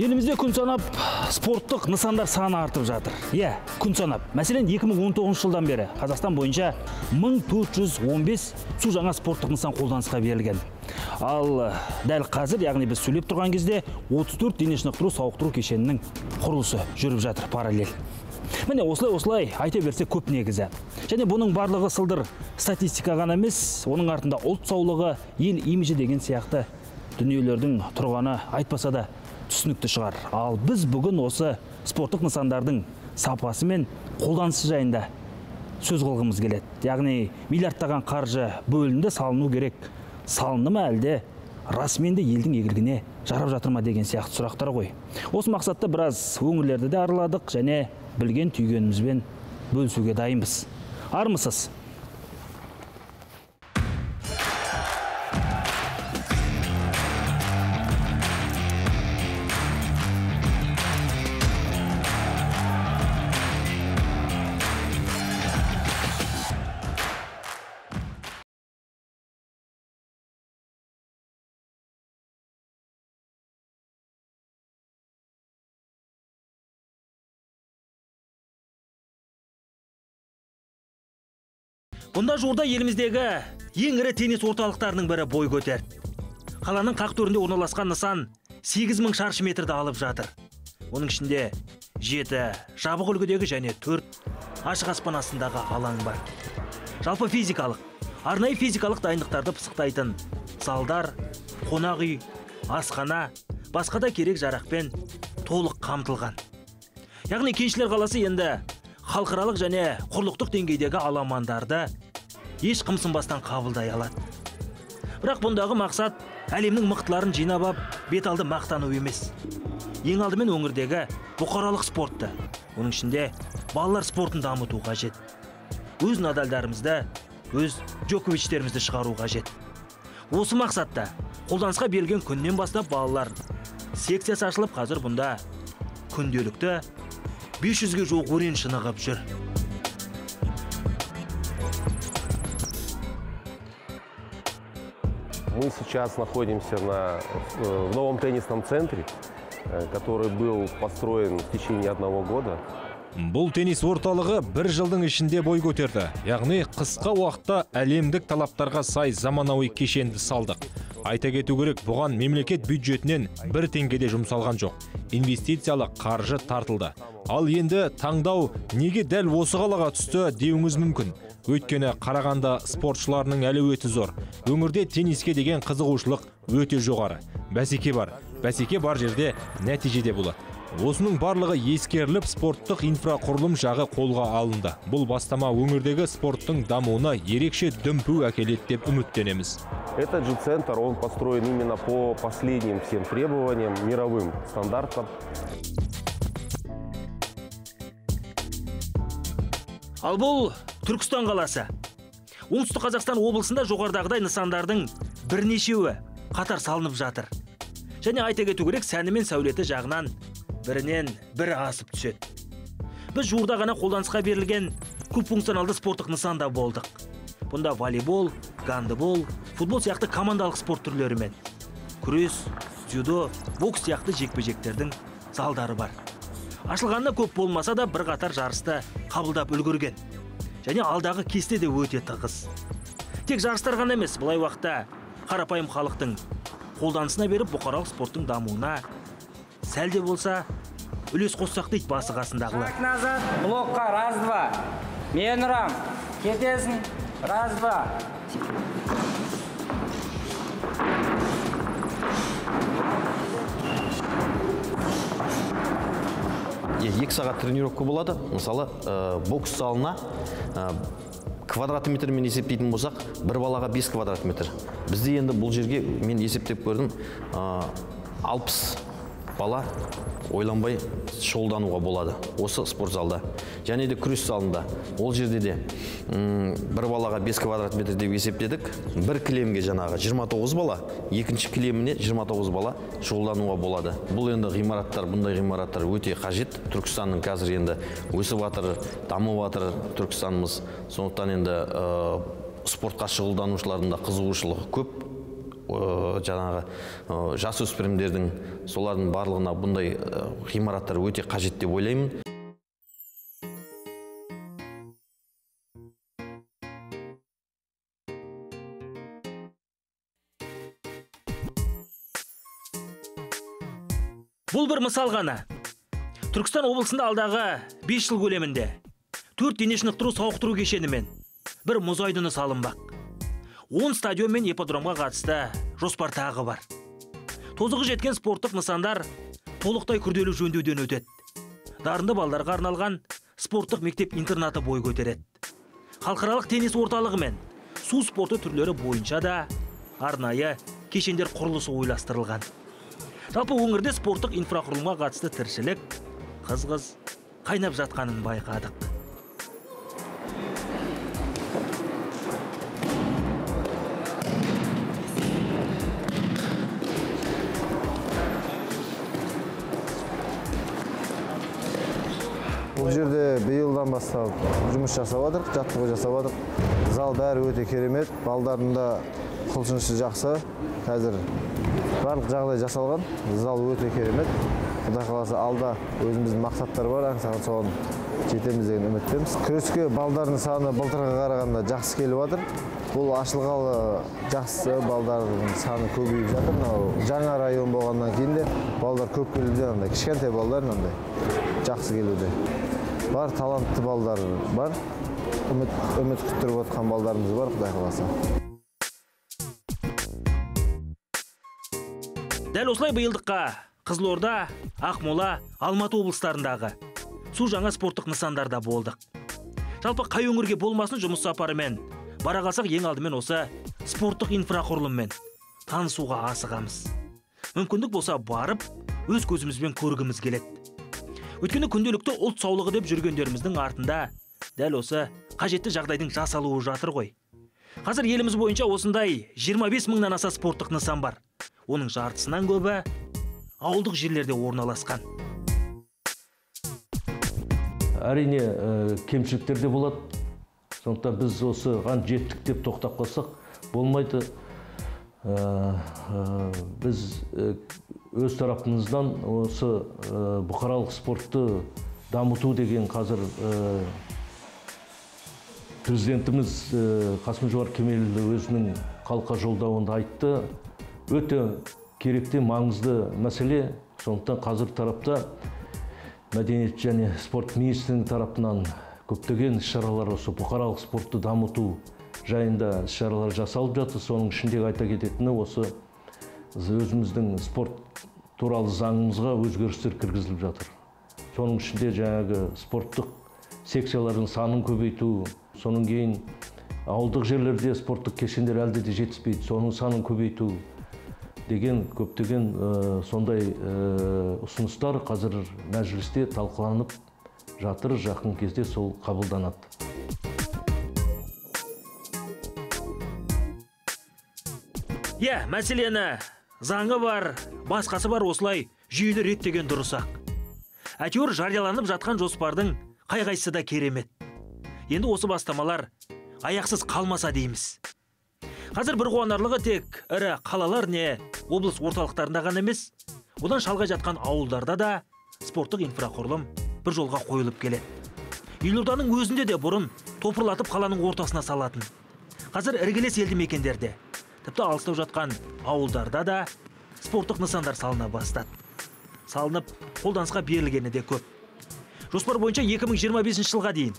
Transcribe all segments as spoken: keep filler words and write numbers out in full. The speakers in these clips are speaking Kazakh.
Елімізде күн санап спорттық нысандар саны артып жатыр. Е, күн санап. Мәселен, екі мың он тоғызыншы жылдан бері Қазақстан бойынша мың төрт жүз он бес су жаңа спорттық нысан қолданысқа берілген. Ал дәл қазір, яғни біз сөйлеп тұрған кезде отыз төрт дене шынықтыру сауықтыру кешенінің құрылысы жүріп жатыр параллель. Міне осылай-осылай айта берсе көп негізі. Және бұның барлығы сылдыр статистика ғана емес, оның артында ұлт саулығы, ел имиджі деген сияқты дүниелердің тұрғаны айтпаса да түсінікті шығар. Ал біз бүгін осы спорттық нысандардың сапасы мен қолданысы жайында сөз қылғымыз келеді. Яғни миллиардтаған қаржы бөлінді, салыну керек. Салыны ма әлде расменде елдің игілігіне жарап жатыр ма деген сияқты сұрақтар ғой. Осы мақсатта біраз өңірлерді де араладық және білген түйгенімізбен бөлісуге дайынбыз. Армысыз? Бұнда жорда еліміздегі ең ірі теннис орталықтарының бірі бой көтерді. Қаланың қақ төрінде орналасқан нысан сегіз мың шаршы метрді алып жатыр. Оның ішінде жеті жабық үлгідегі және төрт ашық аспан астындағы алаң бар. Жалпы физикалық, арнайы физикалық дайындықтарды пысықтайтын залдар, қонақ үй, асхана, басқа да керек жарақпен толық қамтылған. Яғни Кеншілер қаласы енді халықаралық және құрлықтық деңгейдегі аламандарды еш қымсынбастан қабылдай алады. Бірақ бұндағы мақсат әлемнің мықтыларын жинап алып, бет алды мақтану емес. Ең алдымен өңірдегі бұқаралық спортты, оның ішінде балалар спортын дамыту қажет. Өз Надальдарымызды, өз Джоковичтерімізді шығару қажет. Осы мақсатта қолданысқа берілген күннен бастап балалар секциясы ашылып, қазір бұнда күнделікті бес жүзге жоқ өрен шынығып жүр. Мы сейчас находимся на, в новом теннисном центре, который был построен в течение одного года. Бұл теннис орталығы бір жылдың ішінде бой көтерді. Яғни қысқа уақытта әлемдік талаптарға сай заманауи кешенді салдық. Айта кету керек, бұған мемлекет бюджетінен бір теңгеде жұмсалған жоқ. Инвестициялық қаржы тартылды. Ал енді таңдау неге дәл осы қалаға түсті деуіңіз мүмкін. Өйткені Қарағанда спортшыларының әлеуеті зор. Өңірде тенниске деген қызығушылық өте жоғары. Бәсеке бар. Бәсеке бар жерде нәтижеде болады. Осының барлығы ескеріліп, спорттық инфрақұрылым жағы қолға алынды. Бұл бастама өңірдегі спорттың дамуына ерекше дүмпу әкеледі деп үміттенеміз. Этот же центр, он построен именно по последним всем требованиям, мировым стандартам. Ал бұл Түркістан қаласы. Оңтүстік Қазақстан облысында жоғарыдағыдай нысандардың бірнешеуі қатар салынып жатыр. Және айта кету керек, сәні мен сәулеті жағынан бірінен бірі асып түседі. Біз жуырда ғана қолданысқа берілген көпфункционалды спорттық нысанда болдық. Бұнда волейбол, гандбол, футбол сияқты командалық спорт түрлерімен күрес, дзюдо, бокс сияқты жекпе-жектердің залдары бар. Ашылғанына көп болмаса да бір қатар жарысты қабылдап үлгерген. Және алдағы кесте де өте тығыз. Тек жарыстар ғана емес, бұлай уақытта қарапайым халықтың қолданысына беріп, бұқаралық спорттың дамуына сәл де болса үлес қоссақ дейді басы қасындағылар. Шаг назад, блокқа, раз-два. Мен ұрам, кетесің, раз-два. екі сағат тренировка болады. Мысалы, бокс залына квадрат метрмен есептейтін болсақ, бір балаға бес квадрат метр. Бізде енді бұл жерге мен есептеп көрдім, алпыс бала ойланбай шолдануға болады осы спорт залда. Және де күрес залында. Ол жерде де бір балаға бес квадрат метр деп есептедік. Бір кілемге жаңағы жиырма тоғыз бала, екінші кілеміне жиырма тоғыз бала шолдануға болады. Бұл енді ғимараттар, бұндай ғимараттар өте қажет. Түркістанның қазір енді өсіп жатыр, дамып жатыр Түркістанымыз. Сондықтан енді спортқа шұғылданушылардың да қызығушылығы көп. жаңағы жасөспірімдердің солардың барлығына бұндай ғимараттар өте қажет деп ойлаймын. Бұл бір мысал ғана. Түркістан облысында алдағы бес жыл көлемінде төрт дене шынықтыру сауықтыру кешенімен бір мұз айдыны салынбақ. он стадион мен ипподромға қатысты жоспар тағы бар. Тозығы жеткен спорттық нысандар толықтай күрделі жөндеуден өтеді. Дарынды балдарға арналған спорттық мектеп интернаты бой көтереді. Халықаралық теннис орталығы мен су спорты түрлері бойынша да арнайы кешендер құрылысы ойластырылған. Жалпы өңірде спорттық инфрақұрылымға қатысты тіршілік қыз-қыз қайнап жатқанын байқадық. Бұл жерде биылдан бастап жұмыс жасап жатырмыз, жаттығу жасап жатырмыз. Зал бәрі өте керемет, балдарында құлшынысы жақсы. Қазір барлық жағдай жасалған, зал өте керемет. Құдай қаласа алда өзіміздің мақсаттар бар, аңсаған соған жетеміз деген үміттеміз. Күреске балдардың саны былтырға қарағанда жақсы келіп жатыр. Бұл ашылғалы жақсы балдардың саны көбейіп жатыр. Жаңа район болғаннан кейін де балдар көп келуде, кішкентай балдар жақсы келуде. Бар талантты балдар бар, үміт күттіріп отқан балдарымыз бар, құдай қаласа. Дәл осылай биылдыққа Қызылорда, Ақмола, Алматы облыстарындағы су жаңа спорттық нысандарда болдық. Жалпы қай өңірге болмасын жұмыс сапарымен бара қалсақ ең алдымен осы спорттық инфрақұрылыммен танысуға асығамыз. Мүмкіндік болса барып, өз көзімізбен көргіміз келеді. Өйткені күнделікті ұлт саулығы деп жүргендеріміздің артында дәл осы қажетті жағдайдың жасалуы жатыр ғой. Қазір еліміз бойынша осындай жиырма бес мыңнан аса спорттық нысан бар. Оның жартысынан көбі ауылдық жерлерде орналасқан. Әрине кемшіліктер де болады. Сондықтан біз осы ған жеттік деп тоқтап қалсақ болмайды. Біз өз тарапымыздан осы бұқаралық спортты дамыту деген қазір президентіміз Қасым Жомарт Кемелұлы өзінің халыққа жолдауында айтты. Өте керекті маңызды мәселе, сондықтан қазір тарапта мәдениет және спорт министрінің тарапынан көптеген іс-шаралар осы бұқаралық спортты дамыту жайында іс-шаралар жасалып жатыр. Соның ішіндегі айта кететіні осы өзіміздің спорт туралы заңымызға өзгерістер кіргізіліп жатыр. Соның ішінде жаңағы спорттық секциялардың санын көбейту, соның кейін ауылдық жерлерде спорттық кешендер әлде де жетіспейді, соның санын көбейту деген көптеген сондай ұсыныстар қазір мәжілісте талқыланып жатыр, жақын кезде сол қабылданады. Иә, мәселені заңы бар, басқасы бар осылай жүйелі реттеген дұрыс-ақ. Әйтеуір жарияланып жатқан жоспардың қай-қайсысы да керемет. Енді осы бастамалар аяқсыз қалмаса дейміз. Қазір бір қуанарлығы тек ірі қалалар не облыс орталықтарында ғана емес, одан шалғай жатқан ауылдарда да спорттық инфрақұрылым бір жолға қойылып келеді. Елорданың өзінде де бұрын топырлатып қаланың ортасына салатын. Қазір іргелес елді мекендерде, тіпті алыстау жатқан ауылдарда да спорттық нысандар салына бастады. Салынып, қолданысқа берілгені де көп. Жоспар бойынша екі мың жиырма бесінші жылға дейін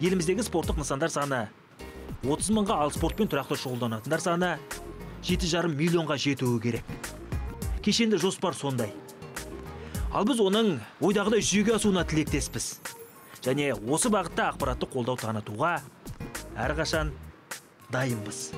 еліміздегі спорттық нысандар саны отыз мыңға, ал спортпен тұрақты шұғылданатындар саны жеті жарым миллионға жетуі керек. Кешенді жоспар сондай. Ал біз оның ойдағыдай жүйеге асуына тілектеспіз. Және осы бағытта ақпаратты қолдау танытуға әрқашан дайынбыз.